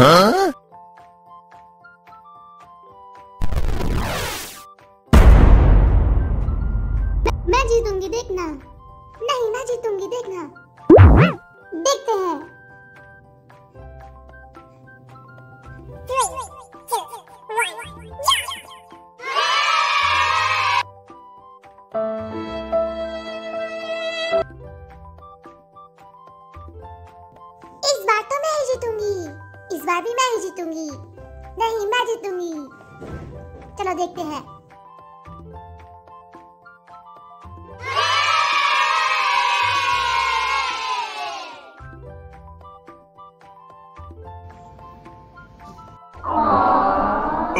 Huh? मैं जीतूंगी देखना। नहीं मैं जीतूंगी देखना। देखते हैं। इस बार तो मैं ही जीतूंगी। इस बार भी मैं ही जीतूंगी। नहीं मैं जीतूंगी। चलो देखते हैं।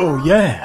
Oh yeah!